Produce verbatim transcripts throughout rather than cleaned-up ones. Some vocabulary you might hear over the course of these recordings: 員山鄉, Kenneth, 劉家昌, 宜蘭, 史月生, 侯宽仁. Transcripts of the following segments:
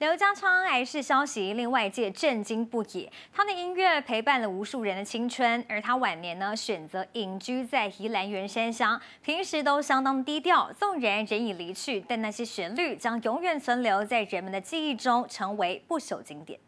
刘家昌癌逝消息令外界震惊不已。他的音乐陪伴了无数人的青春，而他晚年呢，选择隐居在宜兰员山乡，平时都相当低调。纵然人已离去，但那些旋律将永远存留在人们的记忆中，成为不朽经典。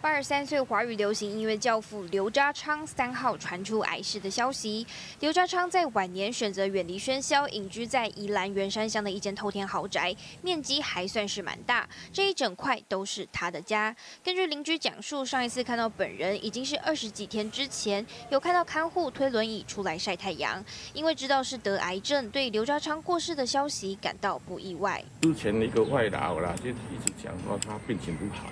八十三岁华语流行音乐教父刘家昌三号传出癌逝的消息。刘家昌在晚年选择远离喧嚣，隐居在宜兰员山乡的一间透天豪宅，面积还算是蛮大，这一整块都是他的家。根据邻居讲述，上一次看到本人已经是二十几天之前，有看到看护推轮椅出来晒太阳。因为知道是得癌症，对刘家昌过世的消息感到不意外。之前的一个外劳啦，就一直讲说他病情不好。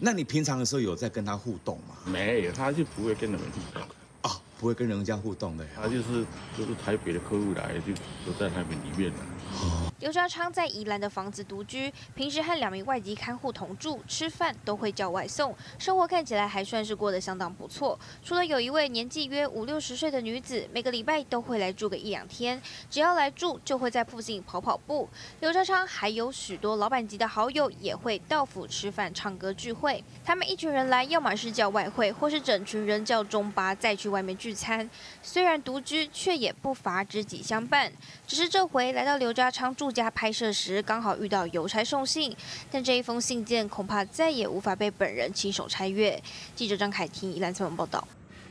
那你平常的时候有在跟他互动吗？没有，他就不会跟人互动啊、哦，不会跟人家互动的。他就是就是台北的客户来，就都在台北里面了。哦、刘家昌在宜兰的房子独居，平时和两名外籍看护同住，吃饭都会叫外送，生活看起来还算是过得相当不错。除了有一位年纪约五六十岁的女子，每个礼拜都会来住个一两天，只要来住就会在附近跑跑步。刘家昌还有许多老板级的好友也会到府吃饭、唱歌聚会，他们一群人来，要么是叫外汇，或是整群人叫中巴再去外面聚餐。虽然独居，却也不乏知己相伴。只是这回来到刘 刘家昌住家拍摄时，刚好遇到邮差送信，但这一封信件恐怕再也无法被本人亲手拆阅。记者张凯婷，宜兰采访报道。